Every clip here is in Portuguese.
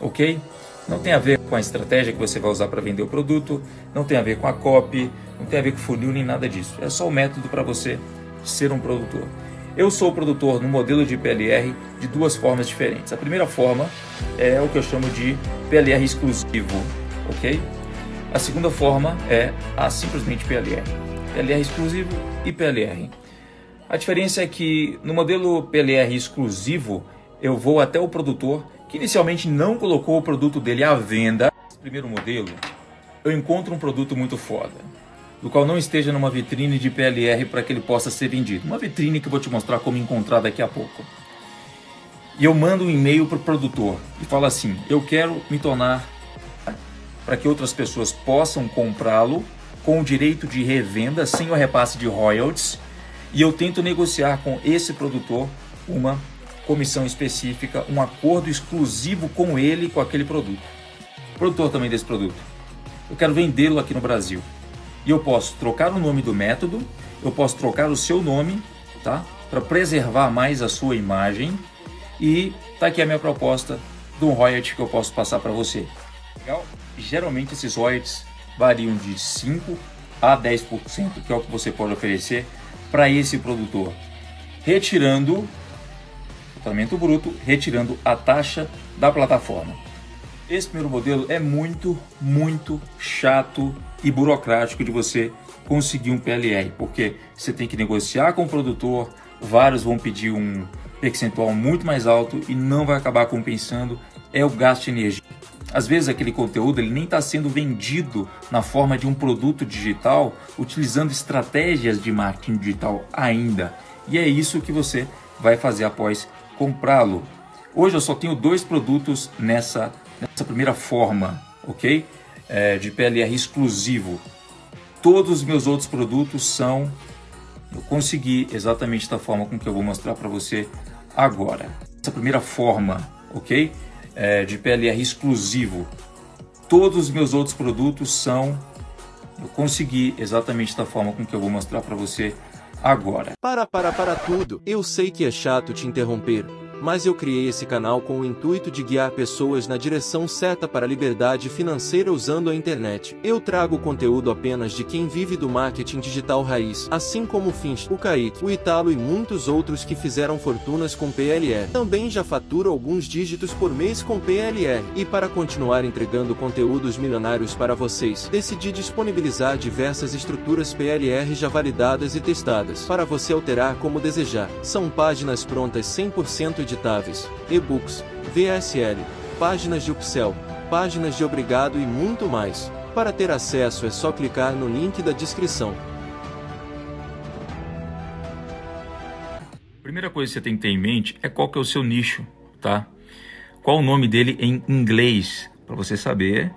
ok? Não tem a ver com a estratégia que você vai usar para vender o produto, não tem a ver com a copy, não tem a ver com funil nem nada disso. É só o método para você ser um produtor. Eu sou produtor no modelo de PLR de duas formas diferentes. A primeira forma é o que eu chamo de PLR exclusivo, ok? A segunda forma é a simplesmente PLR. PLR exclusivo e PLR. A diferença é que no modelo PLR exclusivo, eu vou até o produtor que inicialmente não colocou o produto dele à venda. Nesse primeiro modelo, eu encontro um produto muito foda, do qual não esteja numa vitrine de PLR para que ele possa ser vendido. Uma vitrine que eu vou te mostrar como encontrar daqui a pouco. E eu mando um e-mail para o produtor e falo assim: eu quero me tornar para que outras pessoas possam comprá-lo com o direito de revenda, sem o repasse de royalties, e eu tento negociar com esse produtor uma comissão específica, um acordo exclusivo com ele, com aquele produto. Produtor também desse produto. Eu quero vendê-lo aqui no Brasil. E eu posso trocar o nome do método, eu posso trocar o seu nome, tá? Para preservar mais a sua imagem. E tá aqui a minha proposta de um royalty que eu posso passar para você. Legal? Geralmente esses royalties variam de 5% a 10%, que é o que você pode oferecer para esse produtor, retirando o faturamento bruto, retirando a taxa da plataforma. Esse primeiro modelo é muito chato e burocrático de você conseguir um PLR, porque você tem que negociar com o produtor, vários vão pedir um percentual muito mais alto e não vai acabar compensando, é o gasto de energia. Às vezes aquele conteúdo ele nem está sendo vendido na forma de um produto digital, utilizando estratégias de marketing digital ainda. E é isso que você vai fazer após comprá-lo. Hoje eu só tenho dois produtos nessa primeira forma, ok? De PLR exclusivo. Todos os meus outros produtos são... Eu consegui exatamente da forma com que eu vou mostrar para você agora. Essa primeira forma, ok? De PLR exclusivo. Todos os meus outros produtos são... Eu consegui exatamente da forma com que eu vou mostrar para você agora. Para tudo. Eu sei que é chato te interromper, mas eu criei esse canal com o intuito de guiar pessoas na direção certa para a liberdade financeira usando a internet. Eu trago conteúdo apenas de quem vive do marketing digital raiz, assim como o Finch, o Kaique, o Italo e muitos outros que fizeram fortunas com PLR. Também já faturo alguns dígitos por mês com PLR. E para continuar entregando conteúdos milionários para vocês, decidi disponibilizar diversas estruturas PLR já validadas e testadas, para você alterar como desejar. São páginas prontas 100% editáveis, e-books, VSL, páginas de upsell, páginas de obrigado e muito mais. Para ter acesso é só clicar no link da descrição. Primeira coisa que você tem que ter em mente é qual que é o seu nicho, tá? Qual o nome dele em inglês, para você saber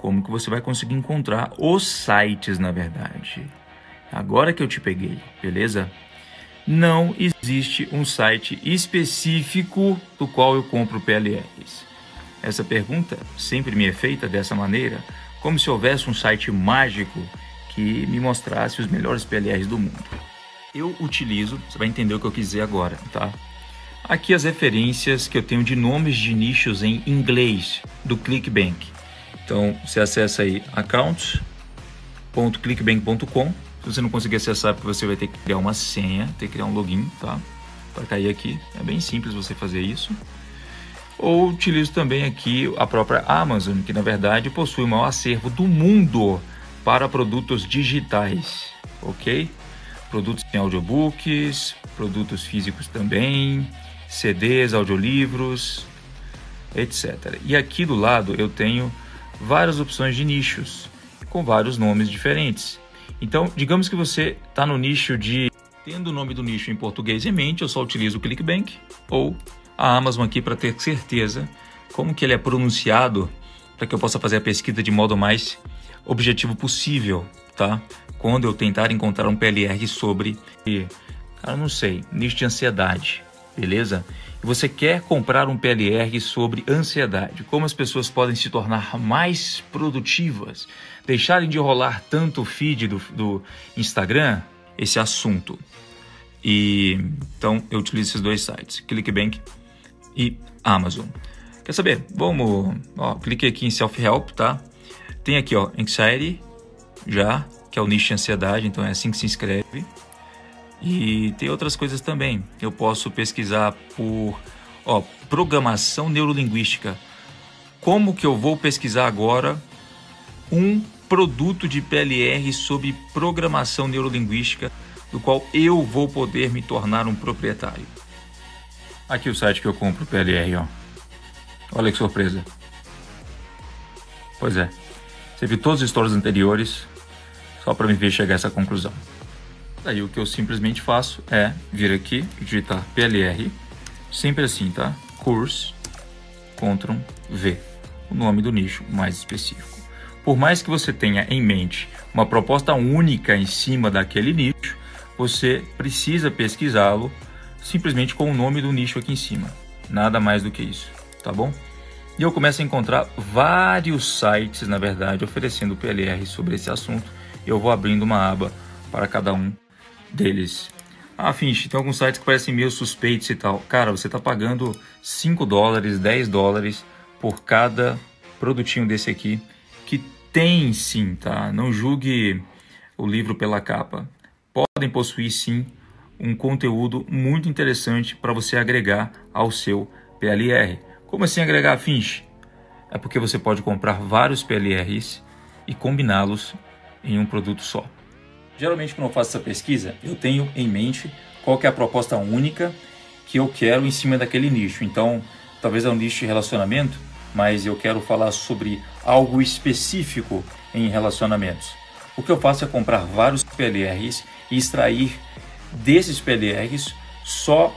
como que você vai conseguir encontrar os sites, na verdade. Agora que eu te peguei, beleza? Não existe um site específico do qual eu compro PLRs. Essa pergunta sempre me é feita dessa maneira, como se houvesse um site mágico que me mostrasse os melhores PLRs do mundo. Eu utilizo, você vai entender o que eu quiser agora, tá? Aqui as referências que eu tenho de nomes de nichos em inglês do ClickBank. Então, você acessa aí accounts.clickbank.com. Se você não conseguir acessar, porque você vai ter que criar uma senha, ter que criar um login, tá? Para cair aqui, é bem simples você fazer isso. Ou utilizo também aqui a própria Amazon, que na verdade possui o maior acervo do mundo para produtos digitais, ok? Produtos em audiobooks, produtos físicos também, CDs, audiolivros, etc. E aqui do lado eu tenho várias opções de nichos, com vários nomes diferentes. Então, digamos que você está no nicho de... Tendo o nome do nicho em português em mente, eu só utilizo o ClickBank ou a Amazon aqui para ter certeza como que ele é pronunciado, para que eu possa fazer a pesquisa de modo mais objetivo possível, tá? Quando eu tentar encontrar um PLR sobre, cara, não sei, nicho de ansiedade, beleza? E você quer comprar um PLR sobre ansiedade, como as pessoas podem se tornar mais produtivas, deixarem de rolar tanto o feed do Instagram, esse assunto. E então eu utilizo esses dois sites, ClickBank e Amazon. Quer saber? Vamos, ó, cliquei aqui em Self-Help, tá? Tem aqui, ó, Anxiety, já, que é o nicho de ansiedade, então é assim que se inscreve. E tem outras coisas também. Eu posso pesquisar por, ó, programação neurolinguística. Como que eu vou pesquisar agora um produto de PLR sobre programação neurolinguística, do qual eu vou poder me tornar um proprietário? Aqui o site que eu compro PLR, ó. Olha que surpresa. Pois é. Você viu todos os stories anteriores só para me ver chegar a essa conclusão. Daí o que eu simplesmente faço é vir aqui, digitar PLR, sempre assim, tá? Course, Ctrl V, o nome do nicho mais específico. Por mais que você tenha em mente uma proposta única em cima daquele nicho, você precisa pesquisá-lo simplesmente com o nome do nicho aqui em cima. Nada mais do que isso, tá bom? E eu começo a encontrar vários sites, na verdade, oferecendo PLR sobre esse assunto. Eu vou abrindo uma aba para cada um deles. Ah, Finch, tem alguns sites que parecem meio suspeitos e tal. Cara, você está pagando 5 dólares, 10 dólares por cada produtinho desse aqui, que tem sim, tá? Não julgue o livro pela capa. Podem possuir sim um conteúdo muito interessante para você agregar ao seu PLR. Como assim agregar, Finch? É porque você pode comprar vários PLRs e combiná-los em um produto só. Geralmente, quando eu faço essa pesquisa, eu tenho em mente qual que é a proposta única que eu quero em cima daquele nicho. Então, talvez é um nicho de relacionamento, mas eu quero falar sobre algo específico em relacionamentos. O que eu faço é comprar vários PLRs e extrair desses PLRs só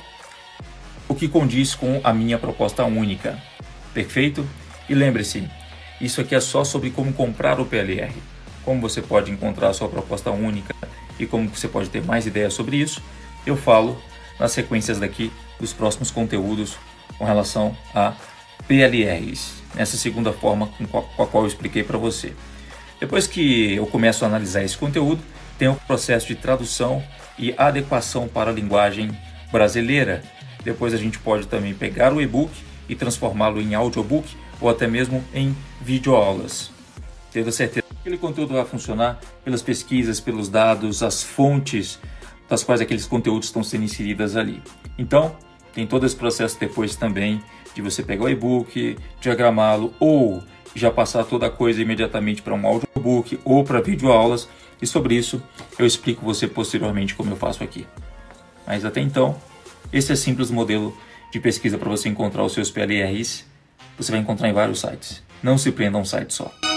o que condiz com a minha proposta única. Perfeito? E lembre-se, isso aqui é só sobre como comprar o PLR. Como você pode encontrar a sua proposta única e como você pode ter mais ideias sobre isso, eu falo nas sequências daqui dos próximos conteúdos com relação a PLRs, nessa segunda forma com a qual eu expliquei para você. Depois que eu começo a analisar esse conteúdo, tem o processo de tradução e adequação para a linguagem brasileira. Depois a gente pode também pegar o e-book e transformá-lo em audiobook ou até mesmo em videoaulas. Tenho certeza que aquele conteúdo vai funcionar pelas pesquisas, pelos dados, as fontes das quais aqueles conteúdos estão sendo inseridas ali. Então, tem todo esse processo depois também de você pegar o e-book, diagramá-lo ou já passar toda a coisa imediatamente para um audiobook ou para videoaulas. E sobre isso eu explico você posteriormente como eu faço aqui. Mas até então, esse é simples modelo de pesquisa para você encontrar os seus PLRs. Você vai encontrar em vários sites. Não se prenda a um site só.